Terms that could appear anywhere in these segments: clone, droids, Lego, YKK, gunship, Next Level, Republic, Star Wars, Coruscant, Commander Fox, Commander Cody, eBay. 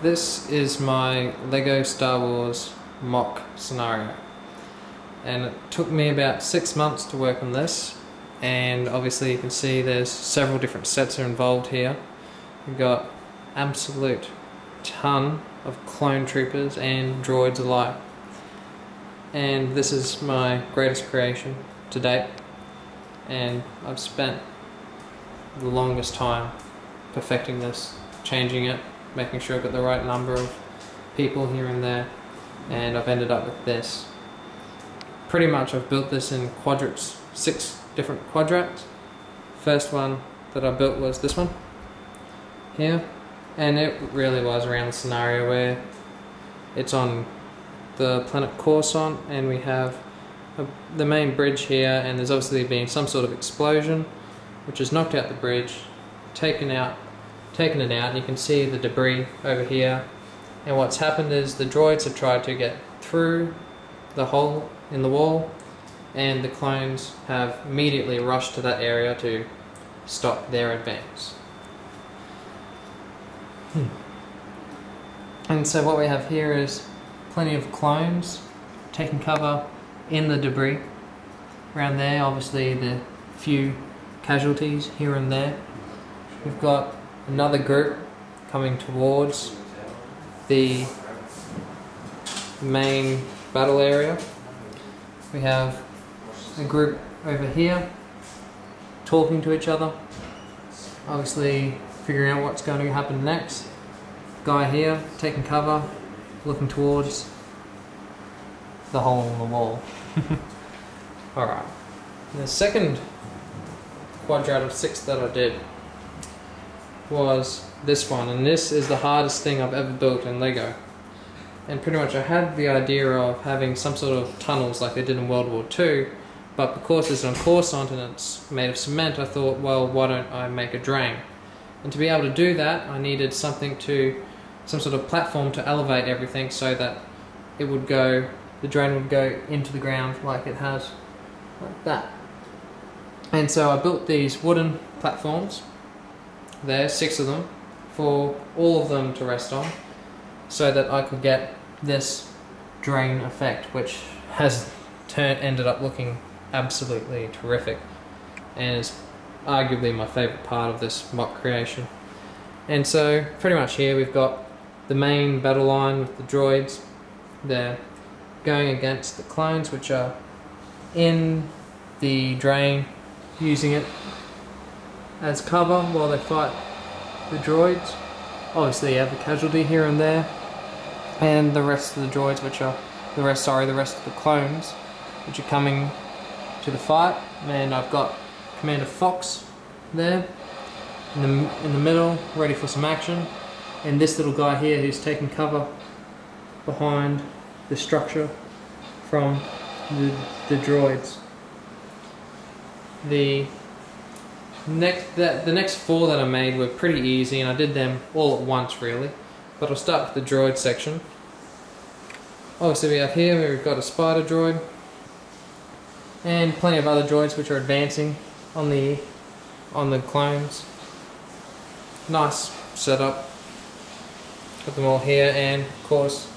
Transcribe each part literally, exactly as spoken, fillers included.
This is my Lego Star Wars mock scenario, and it took me about six months to work on this. And obviously you can see there's several different sets are involved here. We've got absolute ton of clone troopers and droids alike, and this is my greatest creation to date, and I've spent the longest time perfecting this, changing it, making sure I've got the right number of people here and there, and I've ended up with this. Pretty much I've built this in quadrants, six different quadrants. First one that I built was this one here, and it really was around the scenario where it's on the planet Coruscant, and we have a, the main bridge here, and there's obviously been some sort of explosion which has knocked out the bridge, taken out taken it out, and you can see the debris over here. And what's happened is the droids have tried to get through the hole in the wall, and the clones have immediately rushed to that area to stop their advance. Hmm. And so what we have here is plenty of clones taking cover in the debris around there, obviously the few casualties here and there. We've got another group coming towards the main battle area. We have a group over here talking to each other, obviously figuring out what's going to happen next. Guy here taking cover, looking towards the hole in the wall. Alright, the second quadrat of six that I did was this one, and this is the hardest thing I've ever built in Lego. And pretty much I had the idea of having some sort of tunnels like they did in World War Two, but because it's on Coruscant and it's made of cement, I thought, well, why don't I make a drain? And to be able to do that, I needed something to, some sort of platform to elevate everything so that it would go, the drain would go into the ground like it has, like that. And so I built these wooden platforms, there, six of them, for all of them to rest on, so that I could get this drain effect, which has turned, ended up looking absolutely terrific, and is arguably my favourite part of this mock creation. And so pretty much here we've got the main battle line with the droids there going against the clones, which are in the drain using it as cover while they fight the droids. Obviously you have the casualty here and there, and the rest of the droids which are the rest sorry the rest of the clones which are coming to the fight. And I've got Commander Fox there in the, in the middle, ready for some action, and this little guy here who's taking cover behind the structure from the, the droids. The Next, that, the next four that I made were pretty easy, and I did them all at once really, but I'll start with the droid section. Obviously we have here, we've got a spider droid, and plenty of other droids which are advancing on the, on the clones. Nice setup. Got them all here, and of course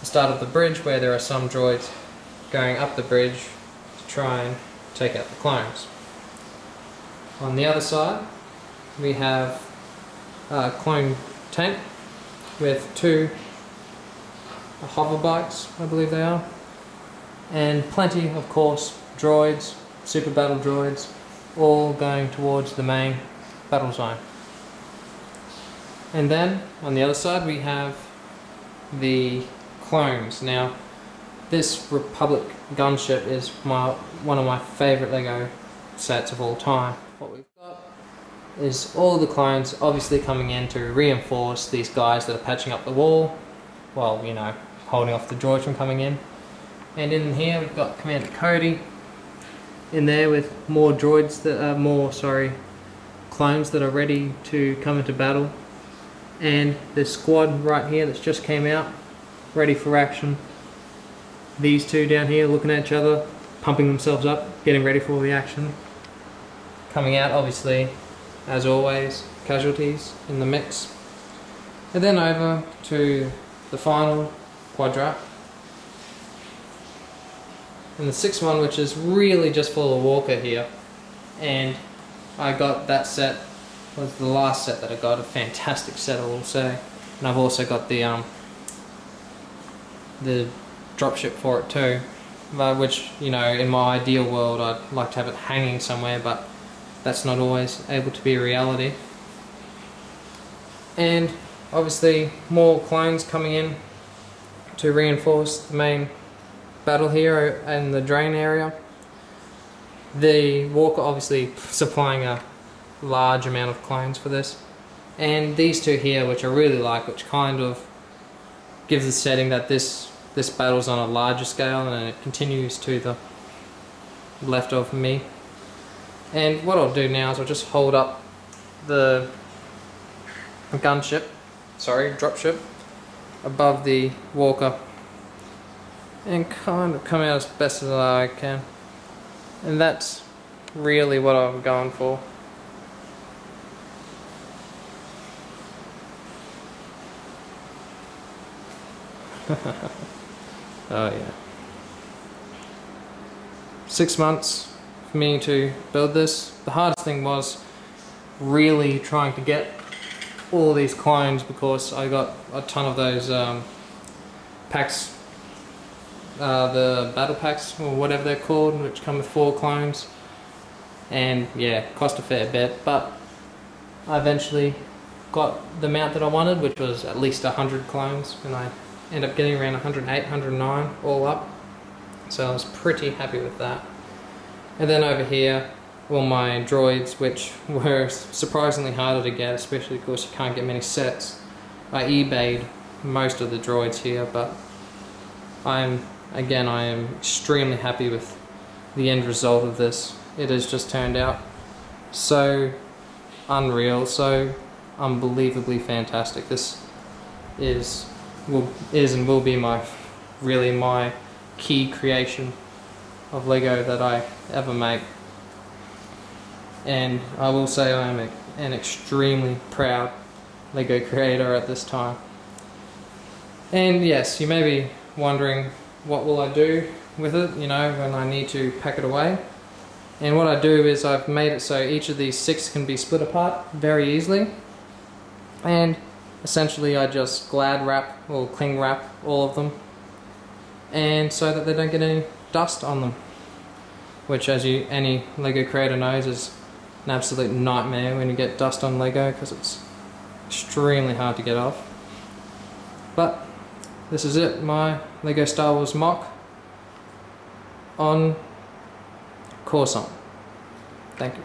the start of the bridge where there are some droids going up the bridge to try and take out the clones. On the other side, we have a clone tank with two hover bikes, I believe they are, and plenty, of course, droids, super battle droids, all going towards the main battle zone. And then, on the other side, we have the clones. Now, this Republic gunship is my, one of my favourite Lego sets of all time. What we've got is all the clones obviously coming in to reinforce these guys that are patching up the wall, well, you know, holding off the droids from coming in. And in here we've got Commander Cody in there with more droids that are more, sorry, clones that are ready to come into battle, and this squad right here that's just came out, ready for action. These two down here looking at each other, pumping themselves up, getting ready for all the action. Coming out, obviously, as always, casualties in the mix. And then over to the final quadrat. And the sixth one, which is really just for the walker here. And I got that set, was the last set that I got, a fantastic set I will say. And I've also got the um the dropship for it too. But which, you know, in my ideal world I'd like to have it hanging somewhere, but that's not always able to be a reality. And obviously more clones coming in to reinforce the main battle hero and the drain area. The walker obviously supplying a large amount of clones for this. And these two here, which I really like, which kind of gives the setting that this this battle's on a larger scale and it continues to the left of me. And what I'll do now is I'll just hold up the gunship, sorry, dropship, above the walker and kind of come out as best as I can. And that's really what I'm going for. Oh yeah. Six months for me to build this. The hardest thing was really trying to get all these clones, because I got a ton of those um, packs, uh, the battle packs or whatever they're called, which come with four clones, and yeah, cost a fair bit, but I eventually got the amount that I wanted, which was at least one hundred clones, and I ended up getting around one hundred eight, one hundred nine all up, so I was pretty happy with that. And then over here, all my droids, which were surprisingly harder to get, especially because you can't get many sets. I eBayed most of the droids here, but I'm again I am extremely happy with the end result of this. It has just turned out so unreal, so unbelievably fantastic. This is will is and will be my really my key creation of Lego that I ever make. And I will say I am a, an extremely proud Lego creator at this time. And yes, you may be wondering, what will I do with it, you know, when I need to pack it away? And what I do is I've made it so each of these six can be split apart very easily. And essentially I just glad wrap or cling wrap all of them, and so that they don't get any dust on them, which, as you any Lego creator knows, is an absolute nightmare when you get dust on Lego, because it's extremely hard to get off. But this is it, my Lego Star Wars mock on Coruscant. Thank you.